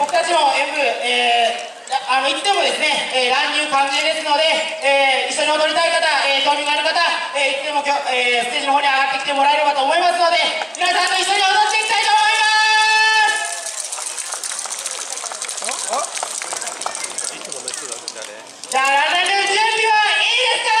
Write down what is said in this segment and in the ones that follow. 僕たちもよく、行ってもですね、乱入歓迎ですので、一緒に踊りたい方、興味がある方、いつでも今日、ステージの方に上がってきてもらえればと思いますので、皆さんと一緒に踊っていきたいと思います。じゃあ、ランナーの準備はいいですか？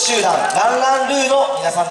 集団